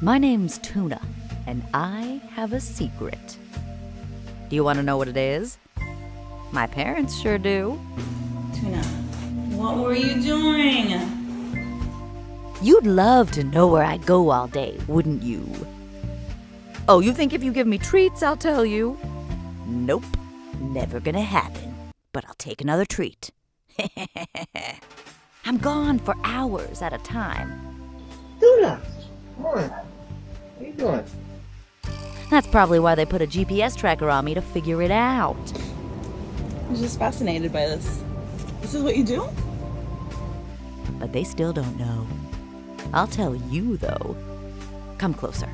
My name's Tuna, and I have a secret. Do you want to know what it is? My parents sure do. Tuna, what were you doing? You'd love to know where I go all day, wouldn't you? Oh, you think if you give me treats, I'll tell you? Nope, never gonna happen. But I'll take another treat. I'm gone for hours at a time. Tuna, come on. What are you doing? That's probably why they put a GPS tracker on me to figure it out. I'm just fascinated by this. This is what you do? But they still don't know. I'll tell you, though. Come closer.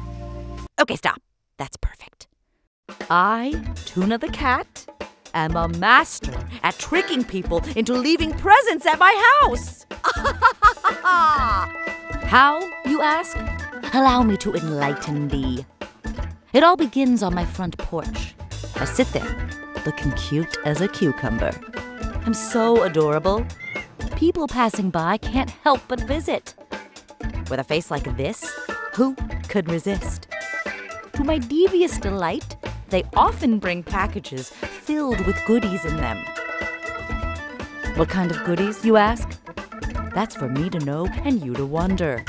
Okay, stop. That's perfect. I, Tuna the cat, am a master at tricking people into leaving presents at my house. How, you ask? Allow me to enlighten thee. It all begins on my front porch. I sit there, looking cute as a cucumber. I'm so adorable. People passing by can't help but visit. With a face like this, who could resist? To my devious delight, they often bring packages filled with goodies in them. What kind of goodies, you ask? That's for me to know and you to wonder.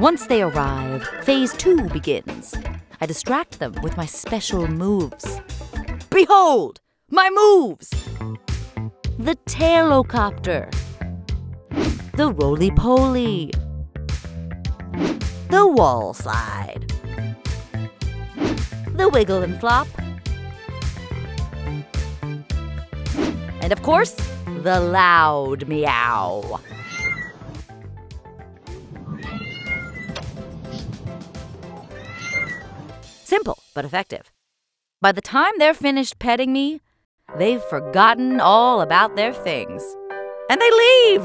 Once they arrive, phase 2 begins. I distract them with my special moves. Behold, my moves! The tailocopter. The roly-poly. The wall slide. The wiggle and flop. And of course, the loud meow. Simple, but effective. By the time they're finished petting me, they've forgotten all about their things. And they leave!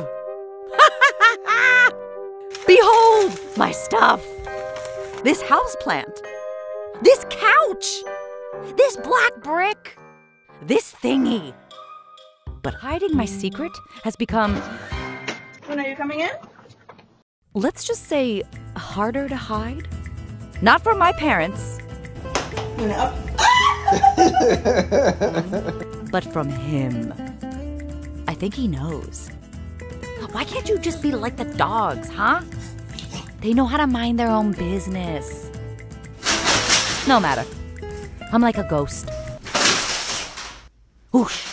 Behold my stuff! This houseplant. This couch! This black brick! This thingy! But hiding my secret has become... When are you coming in? Let's just say harder to hide. Not from my parents. No. But from him. I think he knows. Why can't you just be like the dogs, huh? They know how to mind their own business. No matter. I'm like a ghost. Whoosh.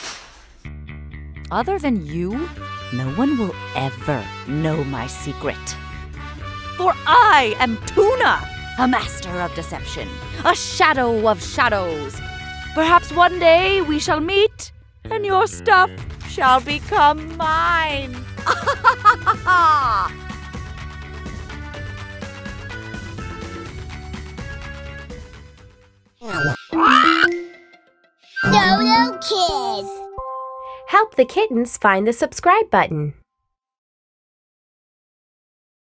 Other than you, no one will ever know my secret. For I am Tuna, a master of deception, a shadow of shadows. Perhaps one day we shall meet, and your stuff shall become mine. Dodo Kids. Help the kittens find the subscribe button.